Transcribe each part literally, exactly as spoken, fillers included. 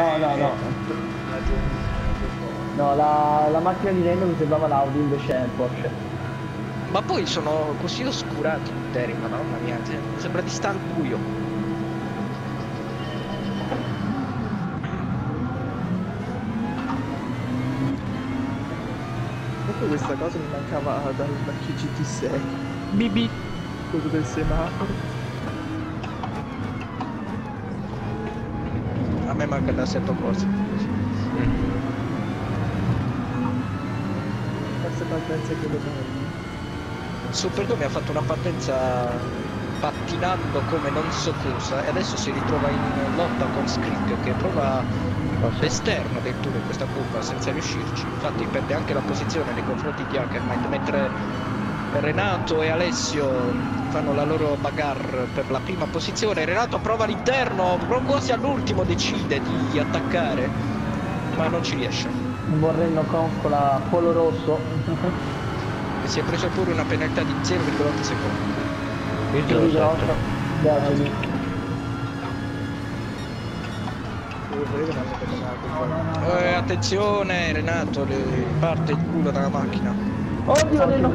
No, no, no. No, la, la macchina di Nemo mi sembrava l'Audi, invece è il Porsche. Ma poi sono così oscurati interi, madonna mia, sembra di stan buio. Proprio questa cosa mi mancava dal vecchio G T sei. B B. Quello del semaforo. A me manca l'assetto corsa. Questa partenza è quello che... Superdome ha fatto una partenza pattinando come non so cosa e adesso si ritrova in lotta con Scric che prova l'esterno del turno in questa curva senza riuscirci. Infatti perde anche la posizione nei confronti di Achermind, mentre Renato e Alessio fanno la loro bagarre per la prima posizione. Renato prova all'interno, quasi all'ultimo decide di attaccare, ma non ci riesce. Borrello con la polo rosso. E si è preso pure una penalità di zero virgola otto secondi. zero virgola otto. Eh, attenzione Renato, le parte il culo dalla macchina. Oddio, nella...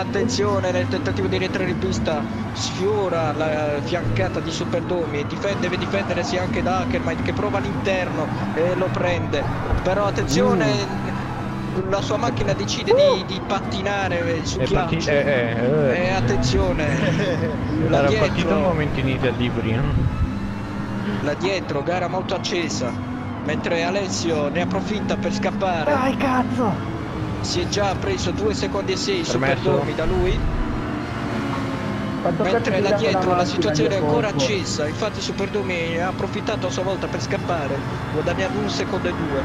Attenzione nel tentativo di rientrare in pista, sfiora la fiancata di Superdome, difende, deve difendersi anche da Achermind che prova all'interno e lo prende, però attenzione mm. la sua macchina decide uh. di, di pattinare su chiaccio parti... eh, eh, eh. e attenzione là era dietro... partito un momento in Italia libri là dietro, gara molto accesa, mentre Alessio ne approfitta per scappare. Dai cazzo! Si è già preso due secondi e sei Superdomi da lui. Quanto mentre là dietro la situazione è ancora accesa, infatti Superdomi ha approfittato a sua volta per scappare guadagnando un secondo e due.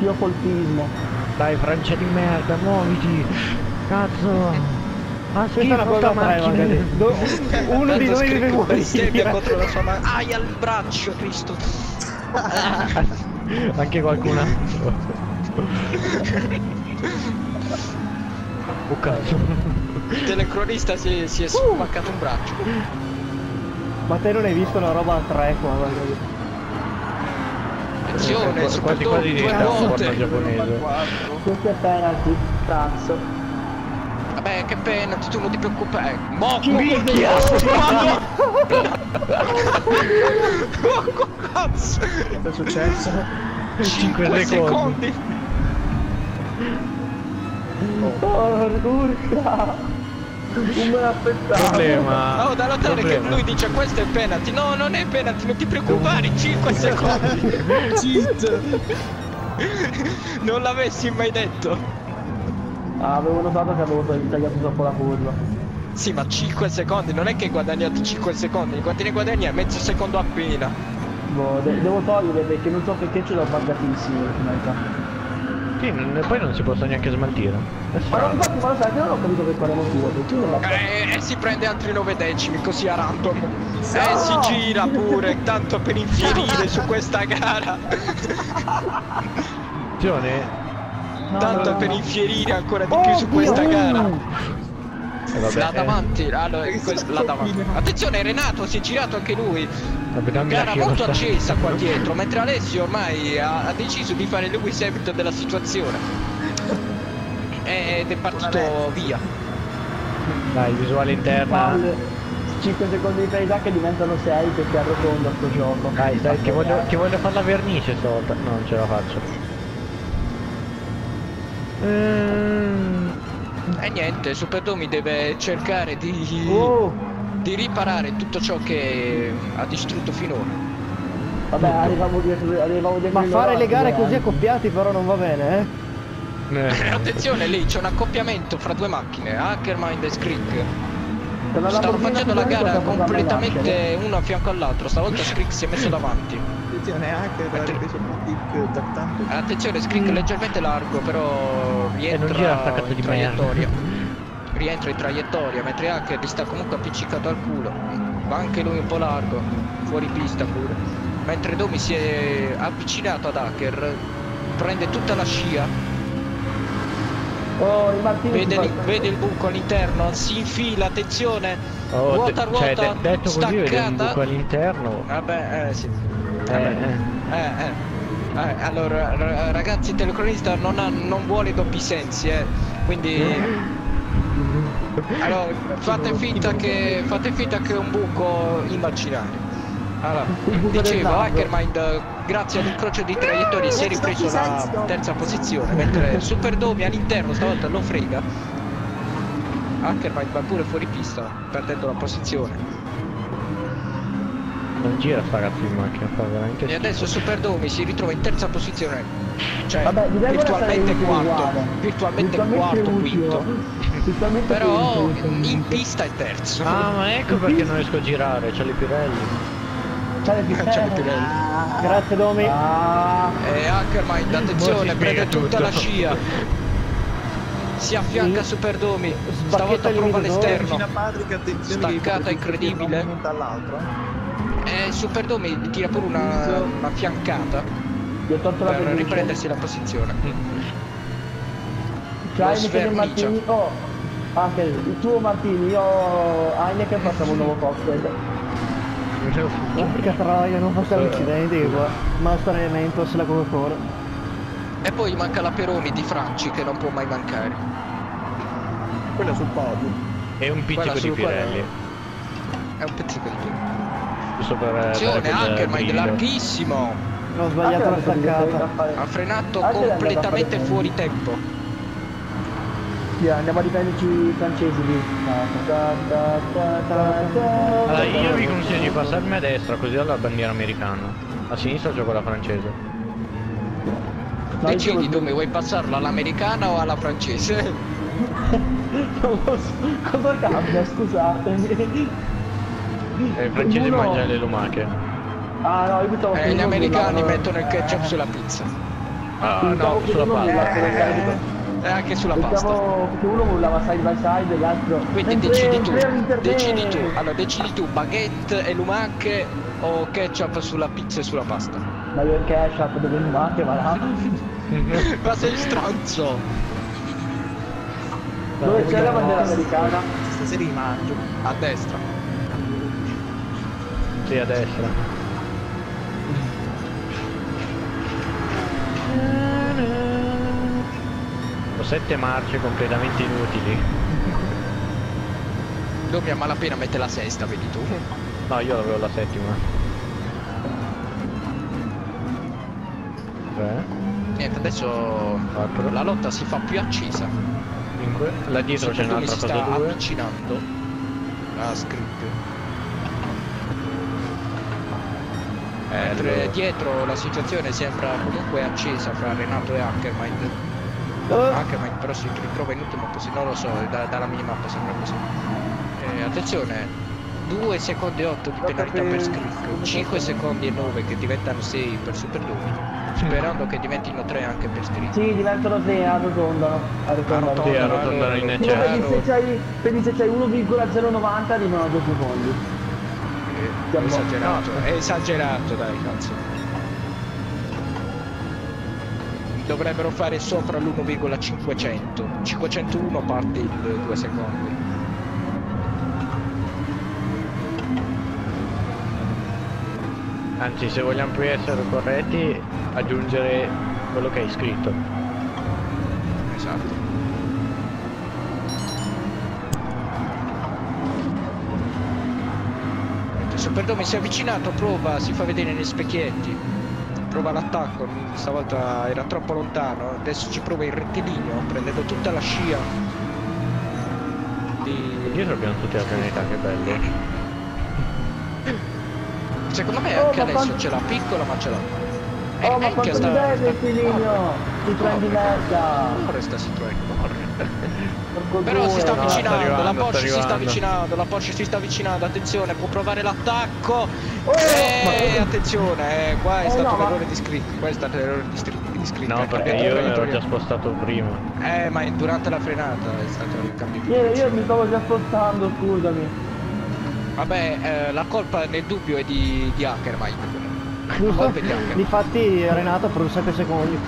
Io colpismo. Dai Francia di merda, muoviti cazzo. Ah, aspetta la cosa macchina Do uno di noi deve morire contro la sua macchina. Aia il braccio Cristo. Anche qualcun altro. Oh cazzo, il telecronista si, si è spaccato uh. un braccio. Ma te non hai visto una roba a tre qua? Attenzione, sì, quasi quasi diventa un porno giapponese. Questo è penalty, cazzo. Vabbè che penalty, tu non ti preoccupare. Mocco minchia. Mocco cazzo. Cosa è successo? cinque secondi. Oh, urca! Non me l'aspettavo! Problema! Oh, da notare che lui dice questo è penalty! No, non è penalty, non ti preoccupare, cinque secondi! Cheat! Non l'avessi mai detto! Ah, avevo notato che avevo tagliato troppo la curva! Sì, ma cinque secondi, non è che hai guadagnato cinque secondi, quanti ne guadagni? Mezzo secondo appena! Boh, de devo togliere perché non so perché ce l'ho buggatissimo in realtà! Sì, non, poi non si possono neanche smaltire. Ma non infatti, ma lo sai che non ho capito che faremo due. Eh, e si prende altri nove decimi così a random. No! Eh, si gira pure, tanto per infierire su questa gara. Attenzione. No, tanto no, no, per infierire ancora di oh, più su Dio, questa gara. Eh, vabbè, là davanti, eh. allora, là davanti. Attenzione, Renato si è girato anche lui. Gara molto accesa qua dietro, mentre Alessio ormai ha, ha deciso di fare lui seguito della situazione ed è partito via. Dai, visuale interna. cinque secondi di parità che diventano sei perché arrotonda sto gioco. Dai, dai, che voglio, che voglio fare la vernice stavolta. No, non ce la faccio. Mm. E niente, Superdome deve cercare di... Oh. di riparare tutto ciò che ha distrutto finora. Vabbè, arrivavo dietro, arrivavo dietro. Ma fare le gare così accoppiati però non va bene, eh? eh. Attenzione, lì c'è un accoppiamento fra due macchine, Achermind e Scric. Stanno facendo la gara completamente uno a fianco all'altro, stavolta Scric si è messo davanti. Attenzione, Achermind. Attenzione, Scric leggermente largo, però rientra in traiettoria. Rientro in traiettoria, mentre Hacker gli sta comunque appiccicato al culo, ma anche lui un po' largo, fuori pista pure, mentre Domi si è avvicinato ad Hacker, prende tutta la scia, oh, vede, li, vede il buco all'interno, si infila, attenzione, oh, ruota ruota, cioè, detto staccata, così, vede un buco all'interno, vabbè, eh sì. esattamente. Eh, eh. Eh, allora ragazzi, il telecronista non, ha, non vuole doppi sensi, eh. Quindi allora, fate finta che fate finta che è un buco immaginario. Allora, dicevo, Achermind grazie all'incrocio di traiettorie si è ripreso la terza posizione, mentre Superdome all'interno stavolta lo frega. Achermind va pure fuori pista, perdendo la posizione. Non gira sta cazzo in macchina, fa veramente. E adesso Superdome si ritrova in terza posizione. Cioè, vabbè, virtualmente quarto, virtualmente, virtualmente quarto, quinto. Però quinto, in pista è terzo. Ah, ma ecco in perché pista? Non riesco a girare, c'ha le Pirelli. C'ha le Pirelli. C'ha le Pirelli. Ah, grazie Domi. Ah. E Achermind, attenzione, prende tutta tutto. La scia. Si affianca a Superdome. Stavolta prova l'esterno. Staccata incredibile. Eh, Superdome tira pure una, una fiancata per riprendersi la posizione. Cioè, Heineken Martini, oh, anche il tuo Martini, io Heineken facciamo un nuovo cocktail. Porca troia, non faccio l'incidente qua, ma stare lento se la Coca-Cola. E poi manca la Peroni di Franci che non può mai mancare. Quella sul podio. E un pizzico di Pirelli. È un pizzico di Pirelli. Per, attenzione, Achermind larghissimo! Ho sbagliato la staccata. Ha frenato completamente fuori tempo. Yeah, andiamo a riprenderci i francesi lì. Allora, io vi consiglio di passarmi a destra, così ho la bandiera americana. A sinistra gioco la francese. Decidi dove vuoi passarla, all'americana o alla francese? Cosa cambia? Scusatemi. Eh, il francese uno... mangia le lumache. Ah no, io buttavo eh, gli americani no, mettono il ketchup sulla pizza. Ah no, sulla pasta. Eh, eh, anche sulla pasta. Che uno mollava side by side e l'altro. Quindi decidi tu, decidi tu. Allora decidi tu, baguette e lumache o ketchup sulla pizza e sulla pasta. Ma io il ketchup dove le lumache va là. Ma sei stronzo. Dove c'è la bandiera americana? Stasera li mangio. A destra. A destra ho sette marce completamente inutili. Domi a malapena mette la sesta, vedi tu? No, io avevo la settima. Tre. Niente, adesso quattro. La lotta si fa più accesa. Cinque. Là dietro c'è un'altra cosa. Si sta avvicinando la Scric. Mentre dietro la situazione sembra comunque accesa fra Renato e Achermind. Achermind però si ritrova in ultima posizione, non lo so, da, dalla minimappa sembra così. Eh, attenzione, due secondi e otto di penalità per Scric, cinque secondi e nove che diventano sei per Superdome. Sperando che diventino tre anche per Scric. Sì, diventano tre, arrotondano. Arrotondano, sì, arrotondano in eccesso. Perché se c'hai uno virgola zero novanta arrivano a due secondi. È esagerato, è esagerato, dai cazzo. Dovrebbero fare sopra l'uno virgola cinquecento. cinquecentouno parte il due secondi. Anzi, se vogliamo più essere corretti, aggiungere quello che hai scritto. Esatto. Superdome si è avvicinato, prova, si fa vedere negli specchietti, prova l'attacco, stavolta era troppo lontano, adesso ci prova il rettilineo, prendendo tutta la scia di... Dietro abbiamo tutte le pianeta, che bello. Secondo me anche oh, adesso ce l'ha piccola, ma ce l'ha. Oh, ma quanto mi dai il rettilineo? Ti prendi merda! Corre sta situazione, corre! Però si sta avvicinando, la Porsche si sta avvicinando, la Porsche si sta avvicinando, attenzione, può provare l'attacco. E attenzione, qua è stato un errore di Scric, qua è stato l'errore di Scric. No, perché io l'ho già spostato prima. Eh, ma durante la frenata è stato il cambio. Io mi stavo già spostando, scusami. Vabbè, la colpa nel dubbio è di Achermind. La colpa è di Achermind. Difatti Renato per sette secondi.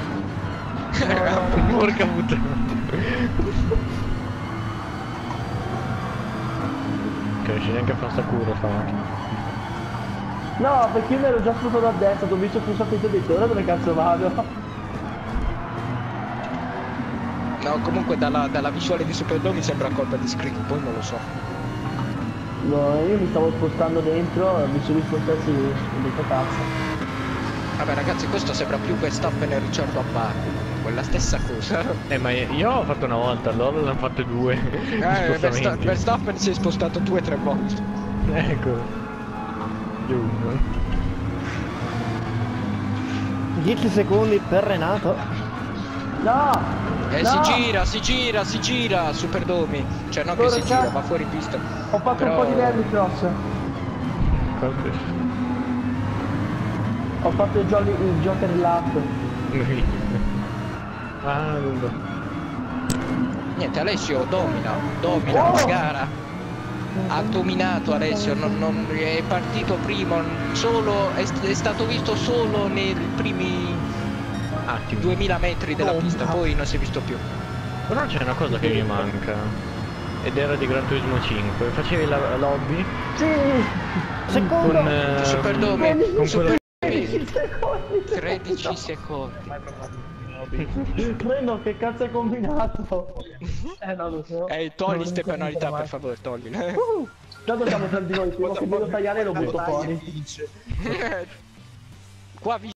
Porca puttana. Che non riesce neanche a fare sta curva sta macchina. No, perché io mi ero già sputo da destra, ho visto più sapete di te, ora dove cazzo vado? No, comunque dalla, dalla visuale di Superdome mi sembra colpa di Scric, poi non lo so. No, io mi stavo spostando dentro e mi sono spostarsi dentro cazzo. Vabbè ragazzi, questo sembra più Verstappen e Ricciardo a Baku. Quella stessa cosa. Eh ma io ho fatto una volta, loro l'hanno fatto due. Eh, Verstappen si è spostato due o tre volte. Ecco. dieci secondi per Renato. No! Eh no! si gira, si gira, si gira, Superdome. Cioè no, Corre, che si gira, ma fuori pista. Ho fatto Però... un po' di derby cross. Vabbè. Ho fatto il, jolly, il Joker Lap. Ah, niente, Alessio domina, domina oh! la gara. Ha dominato Alessio, non, non, è partito primo, solo, è, è stato visto solo nei primi ah, duemila metri della pista, poi non si è visto più. Però c'è una cosa che mi manca, ed era di Gran Turismo cinque, facevi la lobby? Sì, secondo con, eh, Superdome, con quello... tredici secondi. Credo che cazzo hai combinato? Eh no, lo so. Ehi, togli queste penalità per favore, togli. Uh, tanto siamo tra di noi, se devo tagliare lo butto fuori. Qua vi